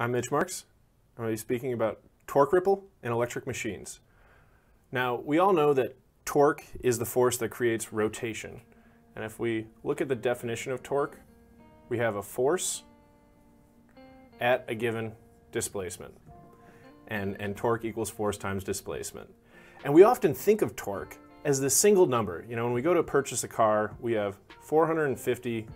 I'm Mitch Marks. I'm going to be speaking about torque ripple in electric machines. Now, we all know that torque is the force that creates rotation. And if we look at the definition of torque, we have a force at a given displacement. And torque equals force times displacement. And we often think of torque as this single number. You know, when we go to purchase a car, we have 450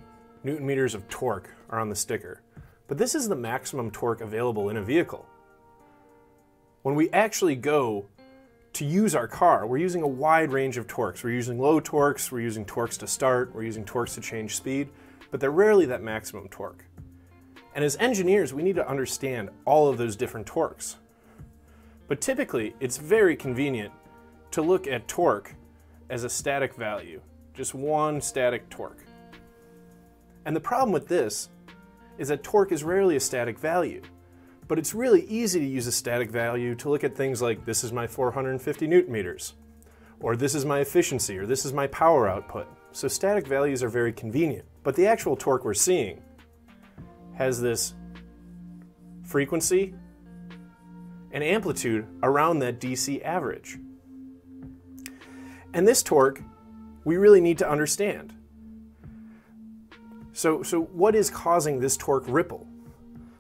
newton meters of torque are on the sticker. But this is the maximum torque available in a vehicle. When we actually go to use our car, we're using a wide range of torques. We're using low torques, we're using torques to start, we're using torques to change speed, but they're rarely that maximum torque. And as engineers, we need to understand all of those different torques. But typically, it's very convenient to look at torque as a static value, just one static torque. And the problem with this is that torque is rarely a static value, but it's really easy to use a static value to look at things like, this is my 450 newton meters, or this is my efficiency, or this is my power output. So static values are very convenient, but the actual torque we're seeing has this frequency and amplitude around that DC average. And this torque, we really need to understand. So what is causing this torque ripple?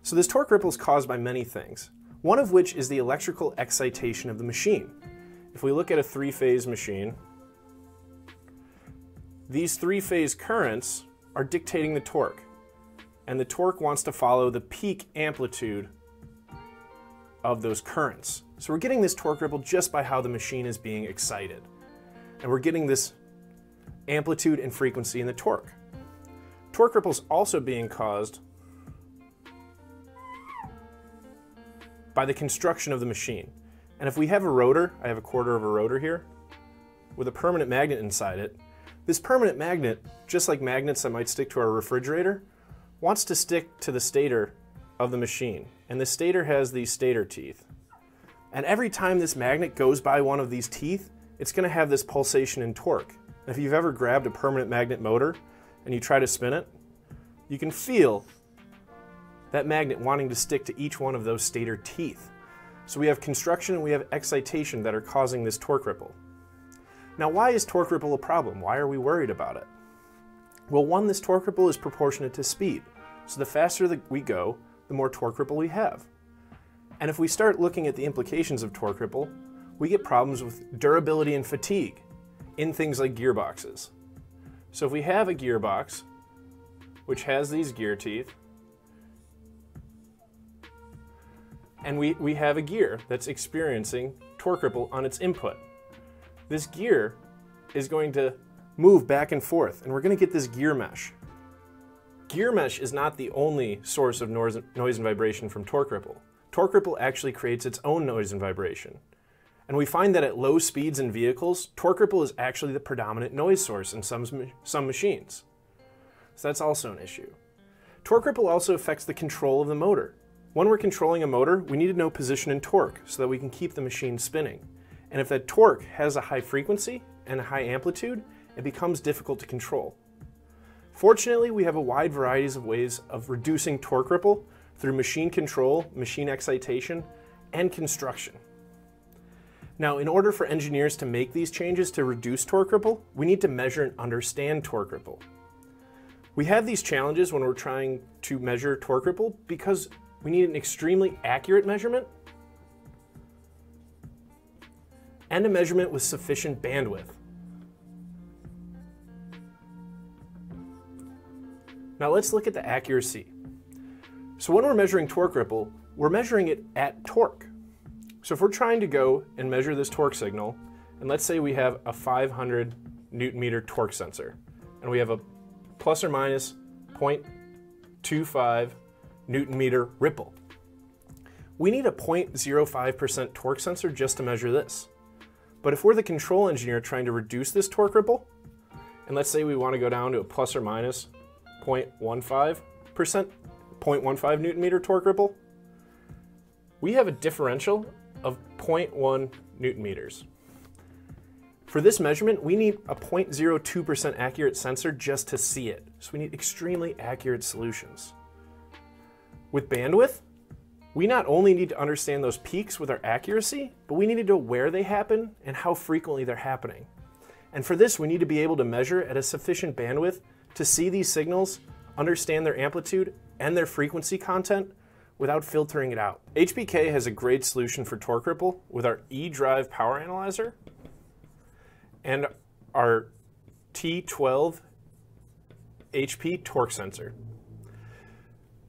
So this torque ripple is caused by many things, one of which is the electrical excitation of the machine. If we look at a three-phase machine, these three-phase currents are dictating the torque, and the torque wants to follow the peak amplitude of those currents. So we're getting this torque ripple just by how the machine is being excited, and we're getting this amplitude and frequency in the torque. Torque ripple is also being caused by the construction of the machine. And if we have a rotor, I have a quarter of a rotor here, with a permanent magnet inside it. This permanent magnet, just like magnets that might stick to our refrigerator, wants to stick to the stator of the machine. And the stator has these stator teeth. And every time this magnet goes by one of these teeth, it's going to have this pulsation in torque. And if you've ever grabbed a permanent magnet motor, and you try to spin it, you can feel that magnet wanting to stick to each one of those stator teeth. So we have construction and we have excitation that are causing this torque ripple. Now, why is torque ripple a problem? Why are we worried about it? Well, one, this torque ripple is proportionate to speed. So the faster that we go, the more torque ripple we have. And if we start looking at the implications of torque ripple, we get problems with durability and fatigue in things like gearboxes. So if we have a gearbox, which has these gear teeth, and we have a gear that's experiencing torque ripple on its input, this gear is going to move back and forth, and we're going to get this gear mesh. Gear mesh is not the only source of noise and vibration from torque ripple. Torque ripple actually creates its own noise and vibration. And we find that at low speeds in vehicles, torque ripple is actually the predominant noise source in some machines. So that's also an issue. Torque ripple also affects the control of the motor. When we're controlling a motor, we need to know position and torque so that we can keep the machine spinning. And if that torque has a high frequency and a high amplitude, it becomes difficult to control. Fortunately, we have a wide variety of ways of reducing torque ripple through machine control, machine excitation, and construction. Now, in order for engineers to make these changes to reduce torque ripple, we need to measure and understand torque ripple. We have these challenges when we're trying to measure torque ripple because we need an extremely accurate measurement and a measurement with sufficient bandwidth. Now let's look at the accuracy. So when we're measuring torque ripple, we're measuring it at torque. So if we're trying to go and measure this torque signal, and let's say we have a 500 newton meter torque sensor, and we have a plus or minus 0.25 newton meter ripple. We need a 0.05% torque sensor just to measure this. But if we're the control engineer trying to reduce this torque ripple, and let's say we want to go down to a plus or minus 0.15 newton meter torque ripple, we have a differential of 0.1 newton meters. For this measurement, we need a 0.02% accurate sensor just to see it. So we need extremely accurate solutions. With bandwidth, We not only need to understand those peaks with our accuracy, but we need to know where they happen and how frequently they're happening. And for this, we need to be able to measure at a sufficient bandwidth to see these signals, understand their amplitude and their frequency content without filtering it out. HBK has a great solution for torque ripple with our eDrive power analyzer and our T12 HP torque sensor.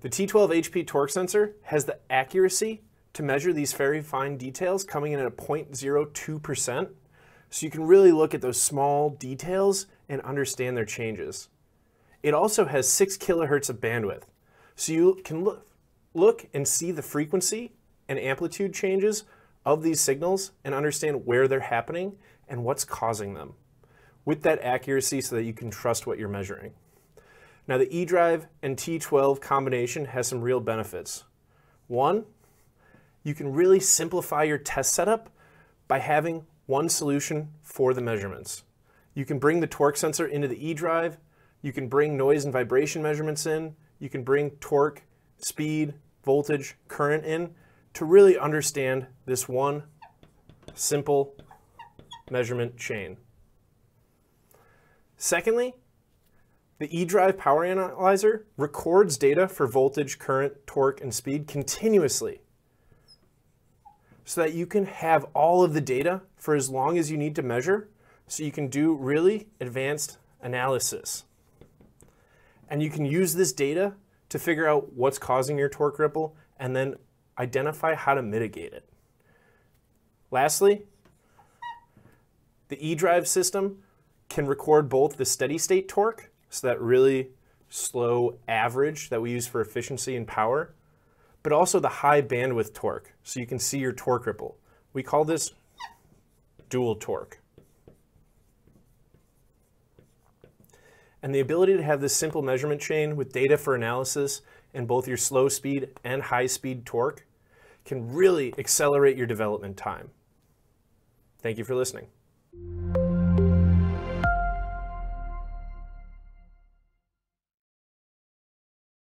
The T12 HP torque sensor has the accuracy to measure these very fine details, coming in at a 0.02%. So you can really look at those small details and understand their changes. It also has 6 kilohertz of bandwidth. So you can look and see the frequency and amplitude changes of these signals and understand where they're happening and what's causing them with that accuracy so that you can trust what you're measuring. Now the eDrive and T12 combination has some real benefits. One, you can really simplify your test setup by having one solution for the measurements. You can bring the torque sensor into the eDrive, you can bring noise and vibration measurements in, you can bring torque, speed, voltage, current in to really understand this one simple measurement chain. Secondly, the eDrive power analyzer records data for voltage, current, torque, and speed continuously so that you can have all of the data for as long as you need to measure, so you can do really advanced analysis. And you can use this data to figure out what's causing your torque ripple and then identify how to mitigate it. Lastly, the eDrive system can record both the steady state torque, so that really slow average that we use for efficiency and power, but also the high bandwidth torque, so you can see your torque ripple. We call this dual torque. And the ability to have this simple measurement chain with data for analysis and both your slow speed and high speed torque can really accelerate your development time. Thank you for listening.